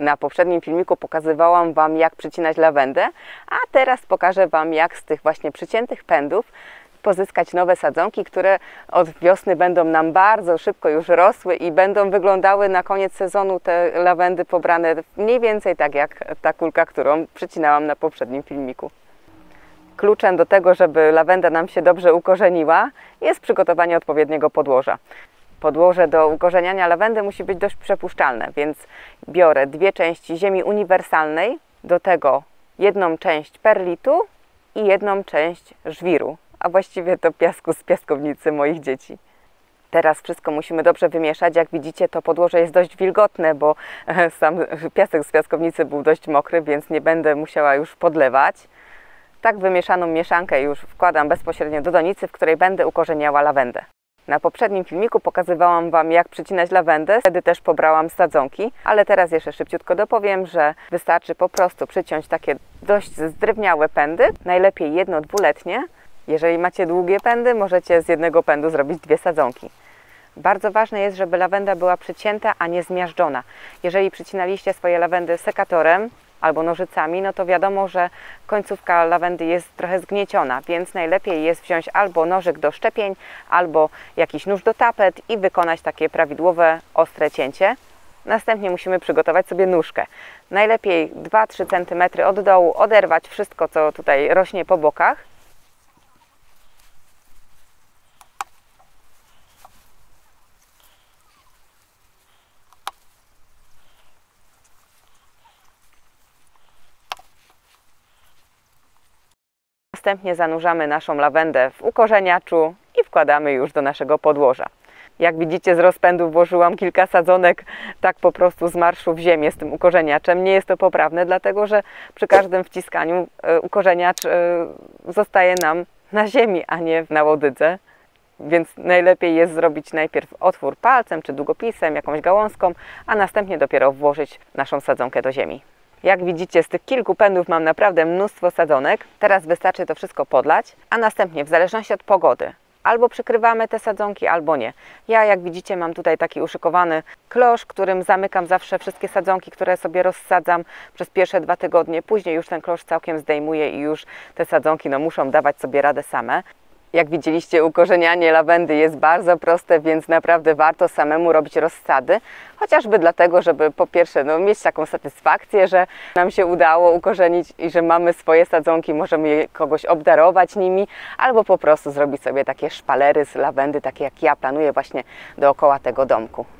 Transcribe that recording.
Na poprzednim filmiku pokazywałam Wam, jak przycinać lawendę, a teraz pokażę Wam, jak z tych właśnie przyciętych pędów pozyskać nowe sadzonki, które od wiosny będą nam bardzo szybko już rosły i będą wyglądały na koniec sezonu te lawendy pobrane mniej więcej tak jak ta kulka, którą przycinałam na poprzednim filmiku. Kluczem do tego, żeby lawenda nam się dobrze ukorzeniła, jest przygotowanie odpowiedniego podłoża. Podłoże do ukorzeniania lawendy musi być dość przepuszczalne, więc biorę dwie części ziemi uniwersalnej, do tego jedną część perlitu i jedną część żwiru, a właściwie to piasku z piaskownicy moich dzieci. Teraz wszystko musimy dobrze wymieszać. Jak widzicie, to podłoże jest dość wilgotne, bo sam piasek z piaskownicy był dość mokry, więc nie będę musiała już podlewać. Tak wymieszaną mieszankę już wkładam bezpośrednio do donicy, w której będę ukorzeniała lawendę. Na poprzednim filmiku pokazywałam Wam, jak przycinać lawendę, wtedy też pobrałam sadzonki, ale teraz jeszcze szybciutko dopowiem, że wystarczy po prostu przyciąć takie dość zdrewniałe pędy, najlepiej jedno-dwuletnie. Jeżeli macie długie pędy, możecie z jednego pędu zrobić dwie sadzonki. Bardzo ważne jest, żeby lawenda była przycięta, a nie zmiażdżona. Jeżeli przycinaliście swoje lawendy sekatorem albo nożycami, no to wiadomo, że końcówka lawendy jest trochę zgnieciona, więc najlepiej jest wziąć albo nożyk do szczepień, albo jakiś nóż do tapet i wykonać takie prawidłowe, ostre cięcie. Następnie musimy przygotować sobie nóżkę. Najlepiej 2-3 cm od dołu oderwać wszystko, co tutaj rośnie po bokach. Następnie zanurzamy naszą lawendę w ukorzeniaczu i wkładamy już do naszego podłoża. Jak widzicie, z rozpędu włożyłam kilka sadzonek tak po prostu z marszu w ziemię z tym ukorzeniaczem. Nie jest to poprawne, dlatego że przy każdym wciskaniu ukorzeniacz zostaje nam na ziemi, a nie na łodydze. Więc najlepiej jest zrobić najpierw otwór palcem czy długopisem, jakąś gałązką, a następnie dopiero włożyć naszą sadzonkę do ziemi. Jak widzicie, z tych kilku pędów mam naprawdę mnóstwo sadzonek. Teraz wystarczy to wszystko podlać, a następnie w zależności od pogody albo przykrywamy te sadzonki, albo nie. Ja, jak widzicie, mam tutaj taki uszykowany klosz, którym zamykam zawsze wszystkie sadzonki, które sobie rozsadzam przez pierwsze 2 tygodnie. Później już ten klosz całkiem zdejmuję i już te sadzonki muszą dawać sobie radę same. Jak widzieliście, ukorzenianie lawendy jest bardzo proste, więc naprawdę warto samemu robić rozsady. Chociażby dlatego, żeby po pierwsze mieć taką satysfakcję, że nam się udało ukorzenić i że mamy swoje sadzonki, możemy kogoś obdarować nimi, albo po prostu zrobić sobie takie szpalery z lawendy, takie jak ja planuję właśnie dookoła tego domku.